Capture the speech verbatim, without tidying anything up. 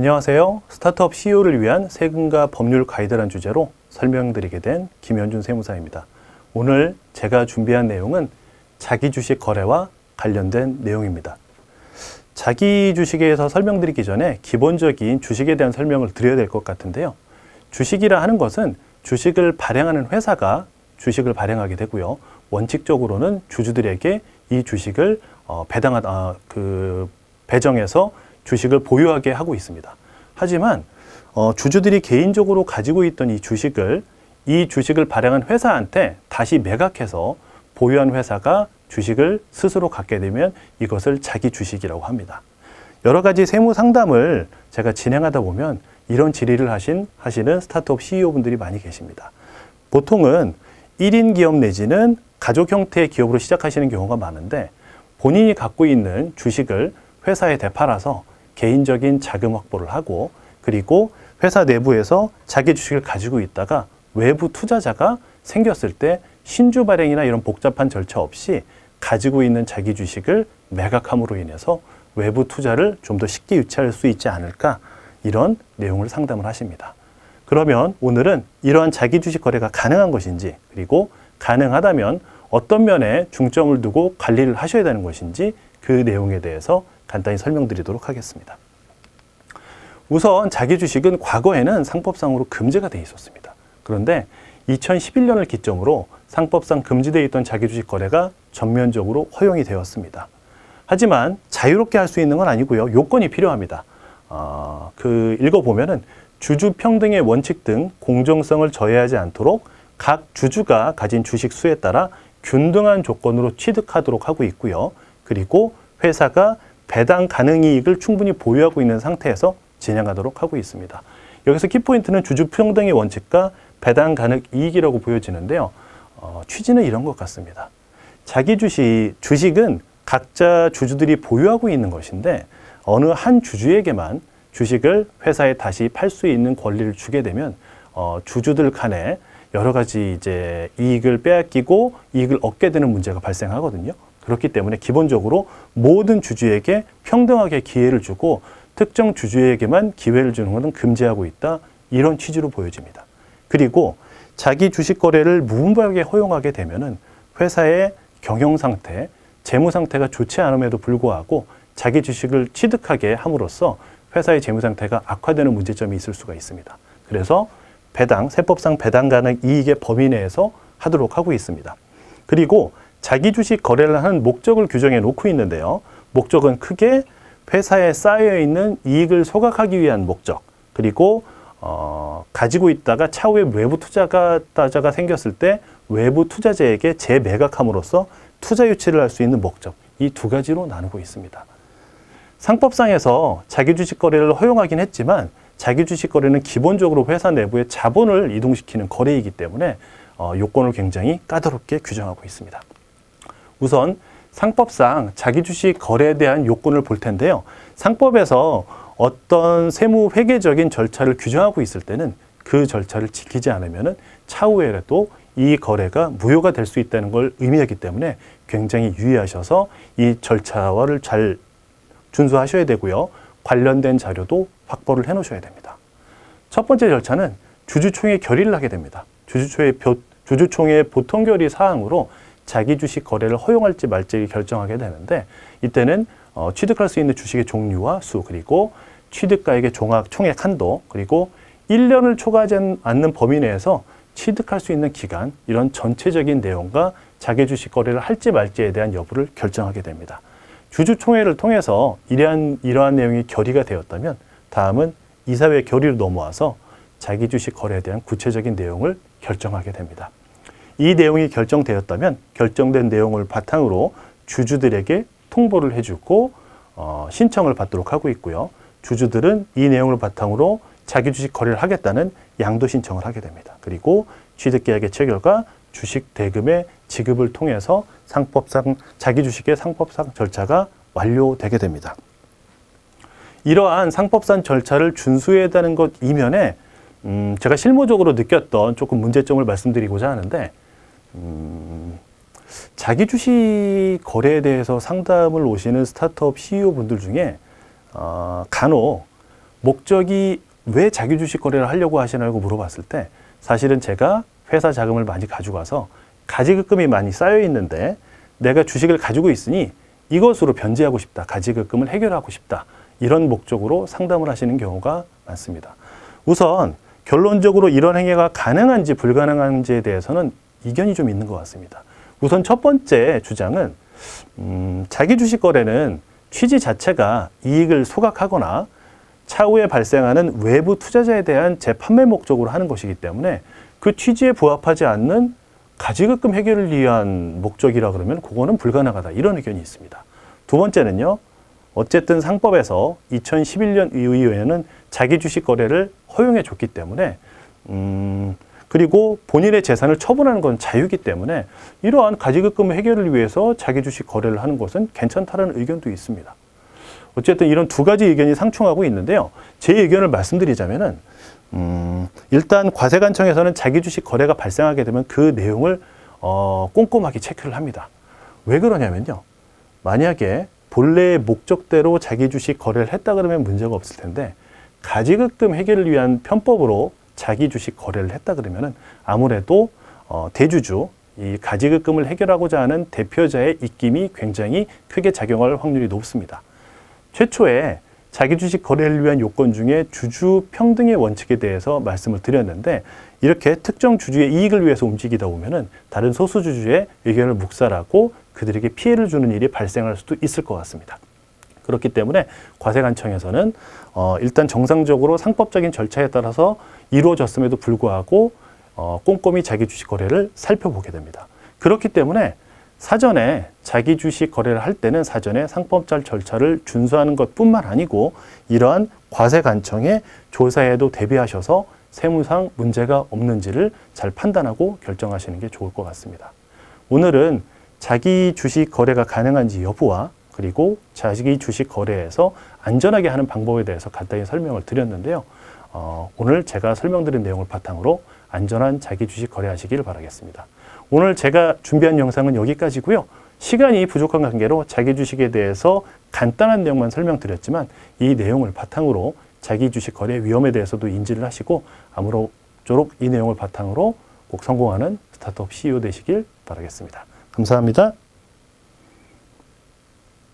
안녕하세요. 스타트업 씨이오를 위한 세금과 법률 가이드라는 주제로 설명드리게 된 김현준 세무사입니다. 오늘 제가 준비한 내용은 자기 주식 거래와 관련된 내용입니다. 자기 주식에서 설명드리기 전에 기본적인 주식에 대한 설명을 드려야 될 것 같은데요. 주식이라 하는 것은 주식을 발행하는 회사가 주식을 발행하게 되고요. 원칙적으로는 주주들에게 이 주식을 배당한, 아, 그 배정해서 주식을 보유하게 하고 있습니다. 하지만 어, 주주들이 개인적으로 가지고 있던 이 주식을 이 주식을 발행한 회사한테 다시 매각해서 보유한 회사가 주식을 스스로 갖게 되면 이것을 자기 주식이라고 합니다. 여러 가지 세무 상담을 제가 진행하다 보면 이런 질의를 하신, 하시는 스타트업 씨이오분들이 많이 계십니다. 보통은 일 인 기업 내지는 가족 형태의 기업으로 시작하시는 경우가 많은데 본인이 갖고 있는 주식을 회사에 되팔아서 개인적인 자금 확보를 하고 그리고 회사 내부에서 자기 주식을 가지고 있다가 외부 투자자가 생겼을 때 신주 발행이나 이런 복잡한 절차 없이 가지고 있는 자기 주식을 매각함으로 인해서 외부 투자를 좀 더 쉽게 유치할 수 있지 않을까 이런 내용을 상담을 하십니다. 그러면 오늘은 이러한 자기 주식 거래가 가능한 것인지 그리고 가능하다면 어떤 면에 중점을 두고 관리를 하셔야 되는 것인지 그 내용에 대해서 간단히 설명드리도록 하겠습니다. 우선 자기 주식은 과거에는 상법상으로 금지가 되어 있었습니다. 그런데 이천십일 년을 기점으로 상법상 금지되어 있던 자기 주식 거래가 전면적으로 허용이 되었습니다. 하지만 자유롭게 할 수 있는 건 아니고요. 요건이 필요합니다. 어, 그 읽어보면은 주주 평등의 원칙 등 공정성을 저해하지 않도록 각 주주가 가진 주식 수에 따라 균등한 조건으로 취득하도록 하고 있고요. 그리고 회사가 배당 가능 이익을 충분히 보유하고 있는 상태에서 진행하도록 하고 있습니다. 여기서 키포인트는 주주평등의 원칙과 배당 가능 이익이라고 보여지는데요. 어, 취지는 이런 것 같습니다. 자기 주식, 주식은 각자 주주들이 보유하고 있는 것인데 어느 한 주주에게만 주식을 회사에 다시 팔 수 있는 권리를 주게 되면 어, 주주들 간에 여러 가지 이제 이익을 빼앗기고 이익을 얻게 되는 문제가 발생하거든요. 그렇기 때문에 기본적으로 모든 주주에게 평등하게 기회를 주고 특정 주주에게만 기회를 주는 것은 금지하고 있다. 이런 취지로 보여집니다. 그리고 자기 주식 거래를 무분별하게 허용하게 되면은 회사의 경영 상태, 재무 상태가 좋지 않음에도 불구하고 자기 주식을 취득하게 함으로써 회사의 재무 상태가 악화되는 문제점이 있을 수가 있습니다. 그래서 배당, 세법상 배당 가능 이익의 범위 내에서 하도록 하고 있습니다. 그리고 자기 주식 거래를 하는 목적을 규정해 놓고 있는데요. 목적은 크게 회사에 쌓여있는 이익을 소각하기 위한 목적, 그리고 어, 가지고 있다가 차후에 외부 투자가 따자가 생겼을 때 외부 투자자에게 재매각함으로써 투자 유치를 할 수 있는 목적, 이 두 가지로 나누고 있습니다. 상법상에서 자기 주식 거래를 허용하긴 했지만 자기 주식 거래는 기본적으로 회사 내부의 자본을 이동시키는 거래이기 때문에 어, 요건을 굉장히 까다롭게 규정하고 있습니다. 우선 상법상 자기 주식 거래에 대한 요건을 볼 텐데요. 상법에서 어떤 세무 회계적인 절차를 규정하고 있을 때는 그 절차를 지키지 않으면 차후에라도 이 거래가 무효가 될 수 있다는 걸 의미하기 때문에 굉장히 유의하셔서 이 절차를 잘 준수하셔야 되고요. 관련된 자료도 확보를 해 놓으셔야 됩니다. 첫 번째 절차는 주주총회 결의를 하게 됩니다. 주주총회, 주주총회 보통 결의 사항으로 자기 주식 거래를 허용할지 말지 결정하게 되는데 이때는 어, 취득할 수 있는 주식의 종류와 수 그리고 취득가액의 종합 총액 한도 그리고 일 년을 초과하지 않는 범위 내에서 취득할 수 있는 기간 이런 전체적인 내용과 자기 주식 거래를 할지 말지에 대한 여부를 결정하게 됩니다. 주주총회를 통해서 이러한, 이러한 내용이 결의가 되었다면 다음은 이사회 결의로 넘어와서 자기 주식 거래에 대한 구체적인 내용을 결정하게 됩니다. 이 내용이 결정되었다면 결정된 내용을 바탕으로 주주들에게 통보를 해주고 어, 신청을 받도록 하고 있고요. 주주들은 이 내용을 바탕으로 자기 주식 거래를 하겠다는 양도 신청을 하게 됩니다. 그리고 취득계약의 체결과 주식 대금의 지급을 통해서 상법상 자기 주식의 상법상 절차가 완료되게 됩니다. 이러한 상법상 절차를 준수해야 되는 것 이면에 음, 제가 실무적으로 느꼈던 조금 문제점을 말씀드리고자 하는데 음, 자기 주식 거래에 대해서 상담을 오시는 스타트업 씨이오 분들 중에 어, 간혹 목적이 왜 자기 주식 거래를 하려고 하시냐고 물어봤을 때 사실은 제가 회사 자금을 많이 가져가서 가지급금이 많이 쌓여 있는데 내가 주식을 가지고 있으니 이것으로 변제하고 싶다. 가지급금을 해결하고 싶다. 이런 목적으로 상담을 하시는 경우가 많습니다. 우선 결론적으로 이런 행위가 가능한지 불가능한지에 대해서는 이견이 좀 있는 것 같습니다. 우선 첫 번째 주장은 음, 자기 주식 거래는 취지 자체가 이익을 소각하거나 차후에 발생하는 외부 투자자에 대한 재판매 목적으로 하는 것이기 때문에 그 취지에 부합하지 않는 가지급금 해결을 위한 목적이라 그러면 그거는 불가능하다. 이런 의견이 있습니다. 두 번째는요. 어쨌든 상법에서 이천십일 년 이후에는 자기 주식 거래를 허용해 줬기 때문에 음, 그리고 본인의 재산을 처분하는 건 자유이기 때문에 이러한 가지급금 해결을 위해서 자기 주식 거래를 하는 것은 괜찮다는 의견도 있습니다. 어쨌든 이런 두 가지 의견이 상충하고 있는데요. 제 의견을 말씀드리자면은 음, 일단 과세관청에서는 자기 주식 거래가 발생하게 되면 그 내용을 어, 꼼꼼하게 체크를 합니다. 왜 그러냐면요. 만약에 본래의 목적대로 자기 주식 거래를 했다 그러면 문제가 없을 텐데 가지급금 해결을 위한 편법으로 자기 주식 거래를 했다 그러면은 아무래도 어, 대주주, 이 가지급금을 해결하고자 하는 대표자의 입김이 굉장히 크게 작용할 확률이 높습니다. 최초에 자기 주식 거래를 위한 요건 중에 주주 평등의 원칙에 대해서 말씀을 드렸는데 이렇게 특정 주주의 이익을 위해서 움직이다 보면은 다른 소수 주주의 의견을 묵살하고 그들에게 피해를 주는 일이 발생할 수도 있을 것 같습니다. 그렇기 때문에 과세관청에서는 어, 일단 정상적으로 상법적인 절차에 따라서 이루어졌음에도 불구하고 어, 꼼꼼히 자기 주식 거래를 살펴보게 됩니다. 그렇기 때문에 사전에 자기 주식 거래를 할 때는 사전에 상법적 절차를 준수하는 것뿐만 아니고 이러한 과세관청의 조사에도 대비하셔서 세무상 문제가 없는지를 잘 판단하고 결정하시는 게 좋을 것 같습니다. 오늘은 자기 주식 거래가 가능한지 여부와 그리고 자기 주식 거래에서 안전하게 하는 방법에 대해서 간단히 설명을 드렸는데요. 어, 오늘 제가 설명드린 내용을 바탕으로 안전한 자기 주식 거래하시길 바라겠습니다. 오늘 제가 준비한 영상은 여기까지고요. 시간이 부족한 관계로 자기 주식에 대해서 간단한 내용만 설명드렸지만 이 내용을 바탕으로 자기 주식 거래의 위험에 대해서도 인지를 하시고 아무쪼록 이 내용을 바탕으로 꼭 성공하는 스타트업 씨이오 되시길 바라겠습니다. 감사합니다.